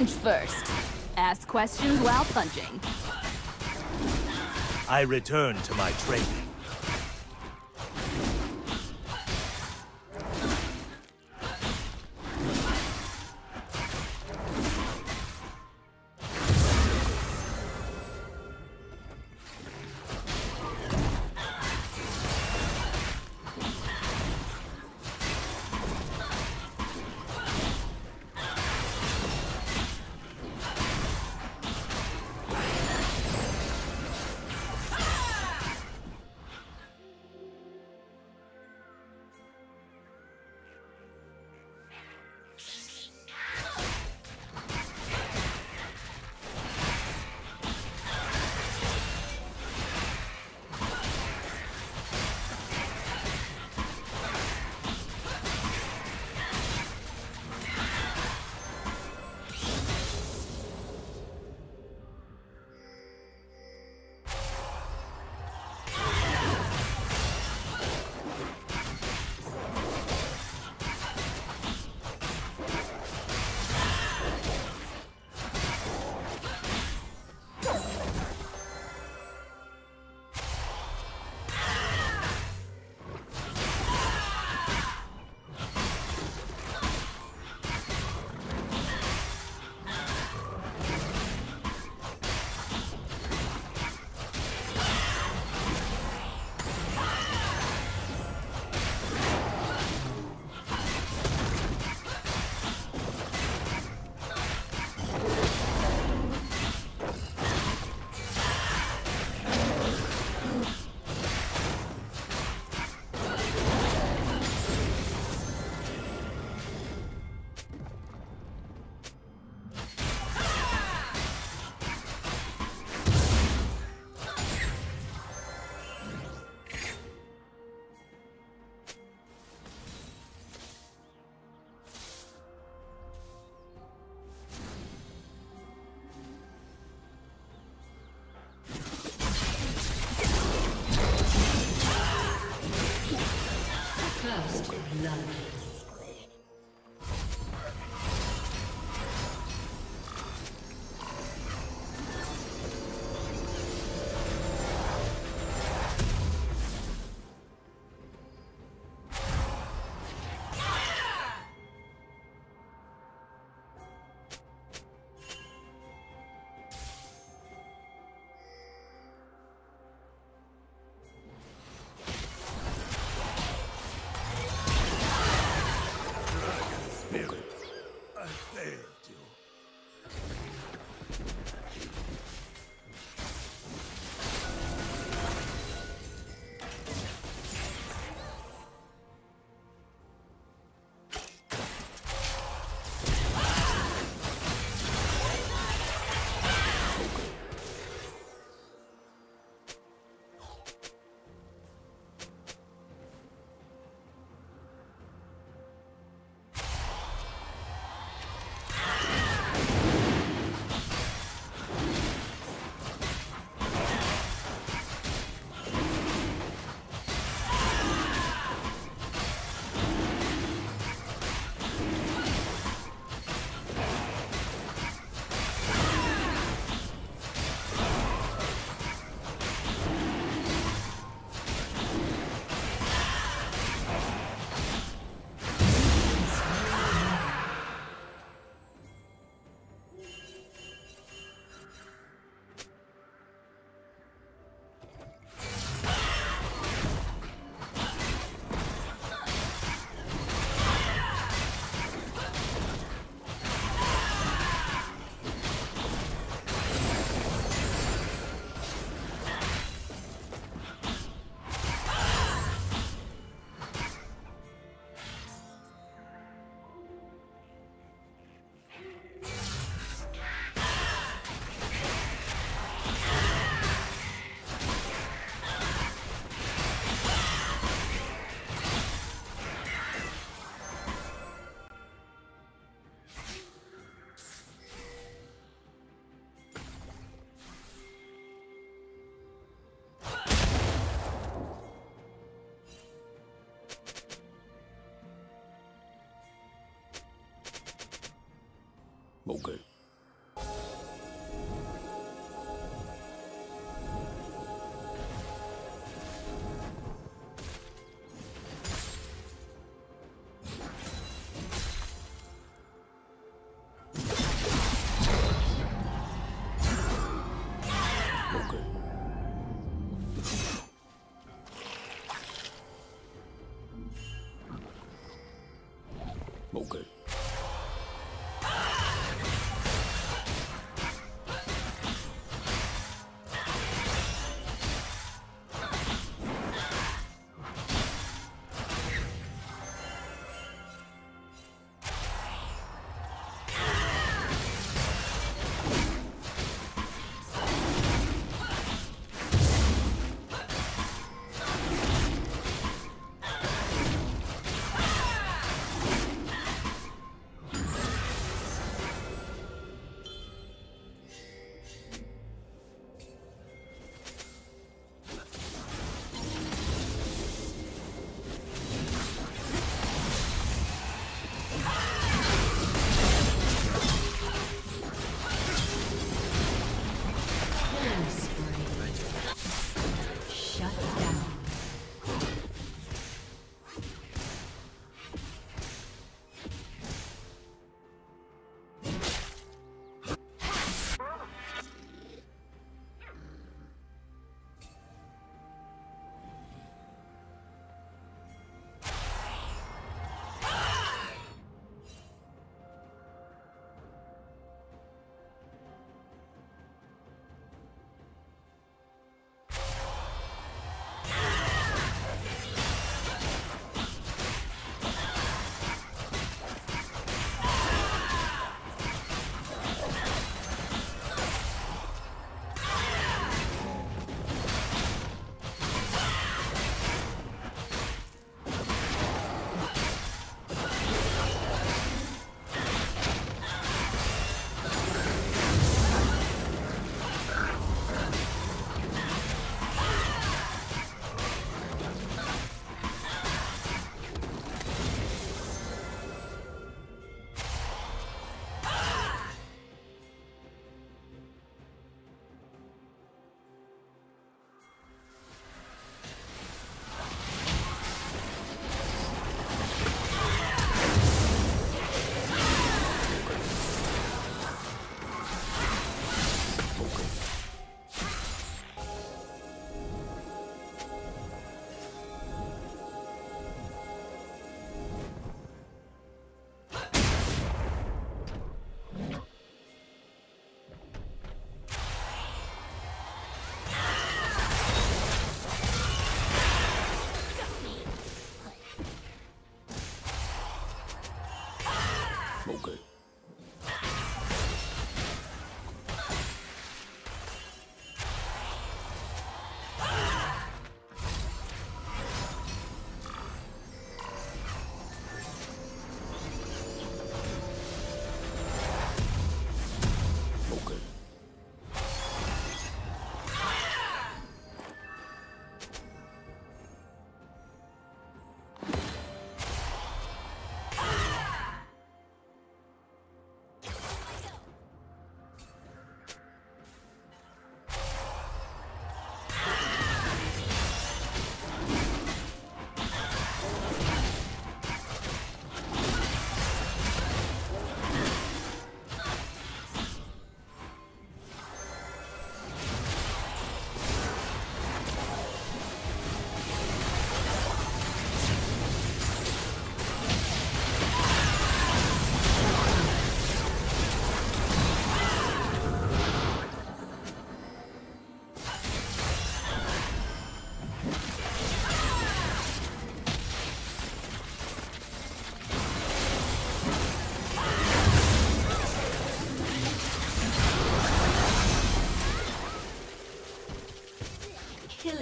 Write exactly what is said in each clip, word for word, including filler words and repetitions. Punch first. Ask questions while punching. I return to my training. Okay.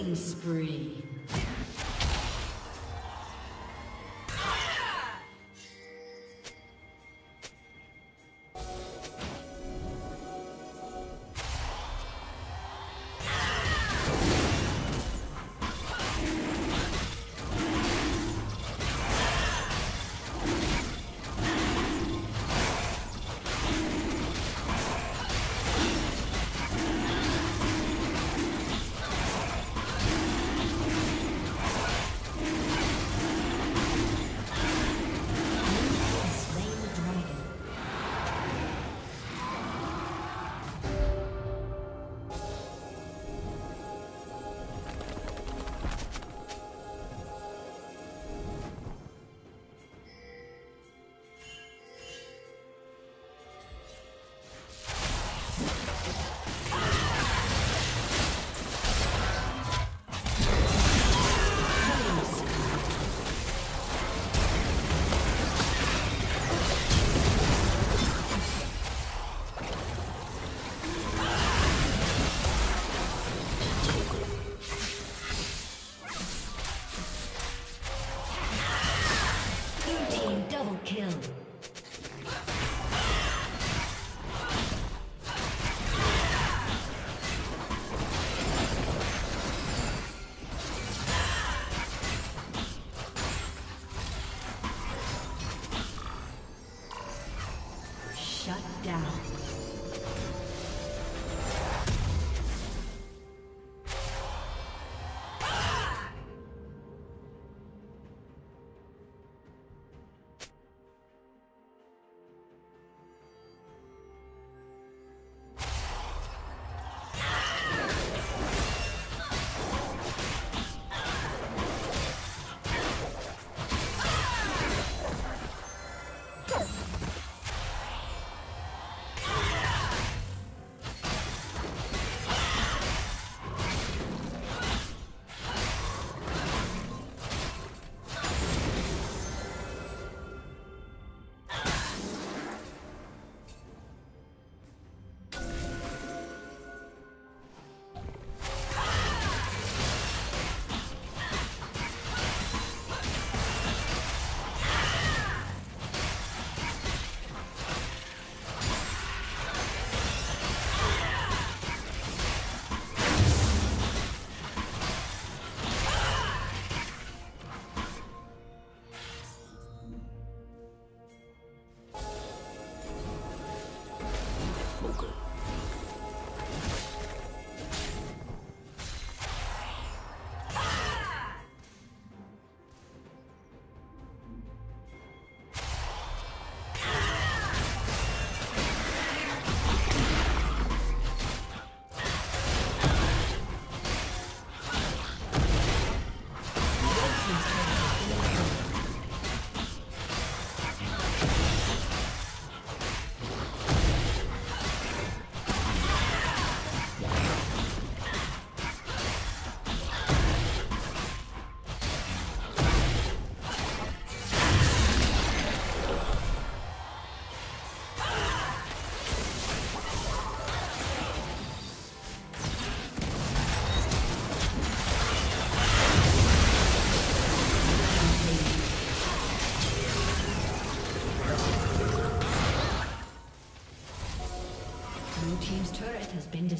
Killing spree.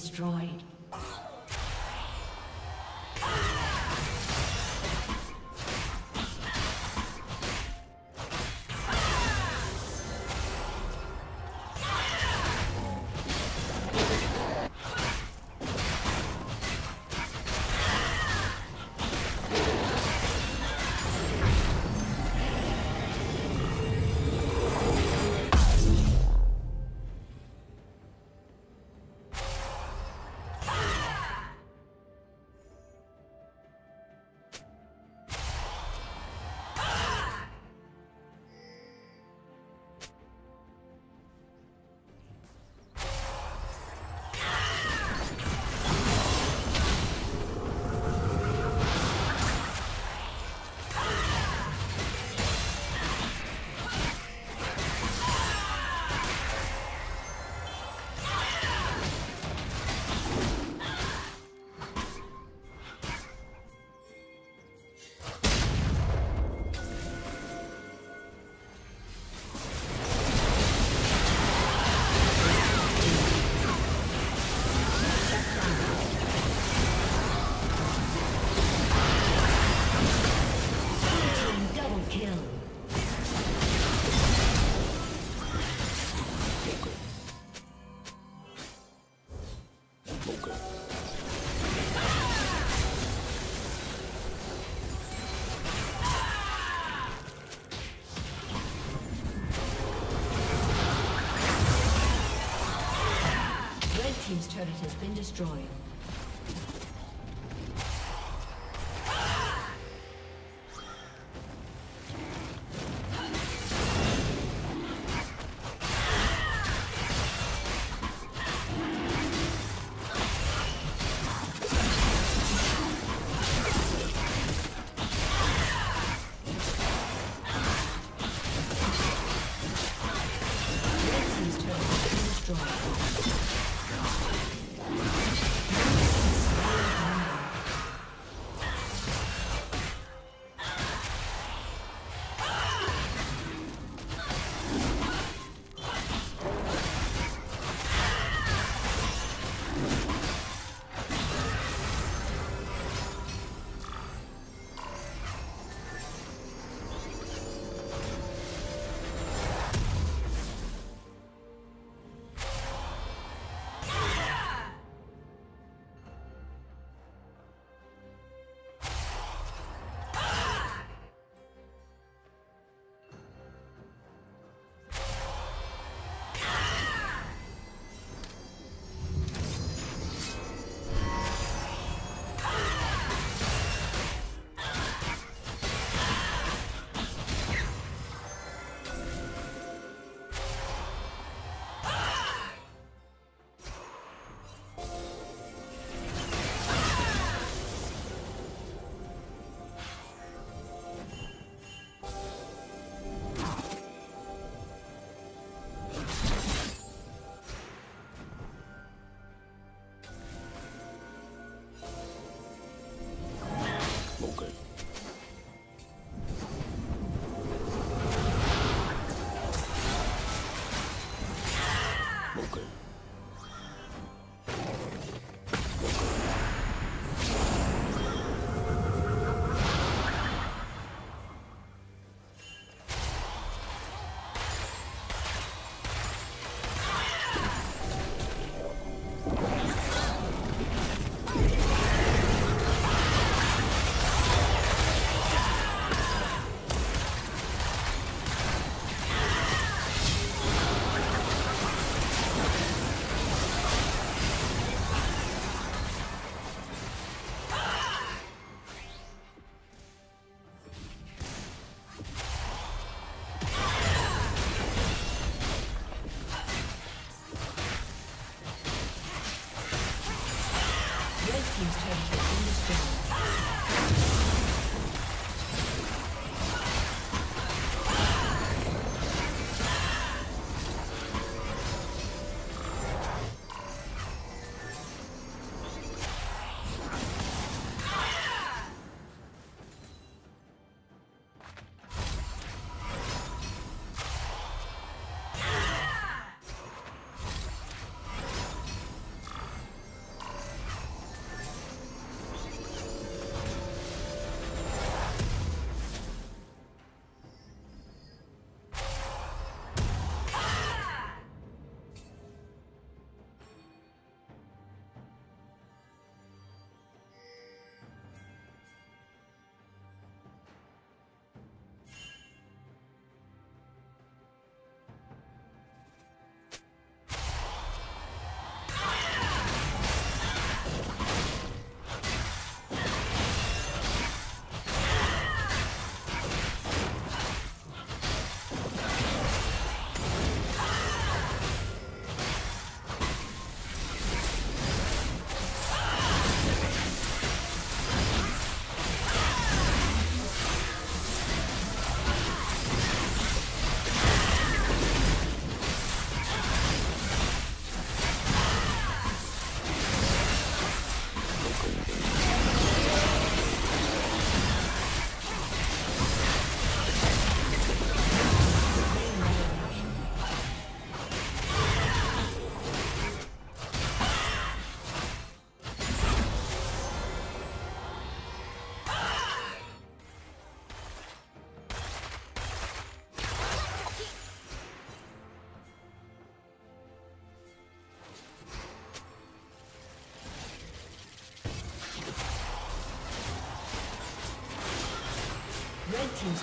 Destroyed. Ah! turret has been destroyed. Team's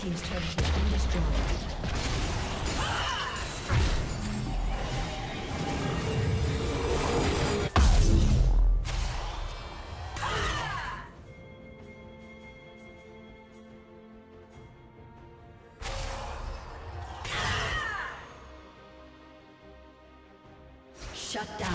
team's turret has been destroyed. Shut down.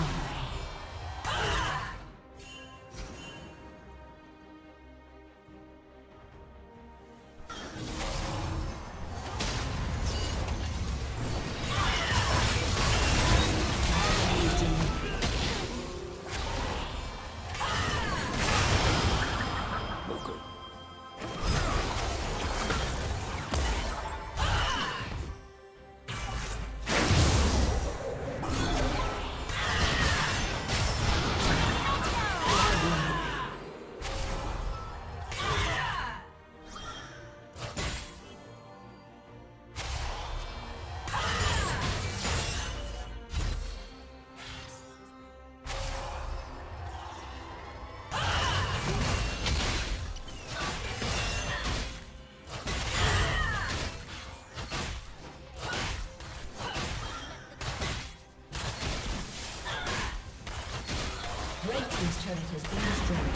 This turret has been destroyed.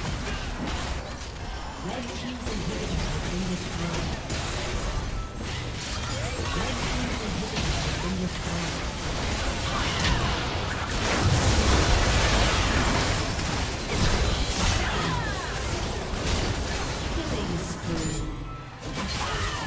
Red team's inhibitors have been destroyed. Red team's inhibitors have been destroyed. Killing spree.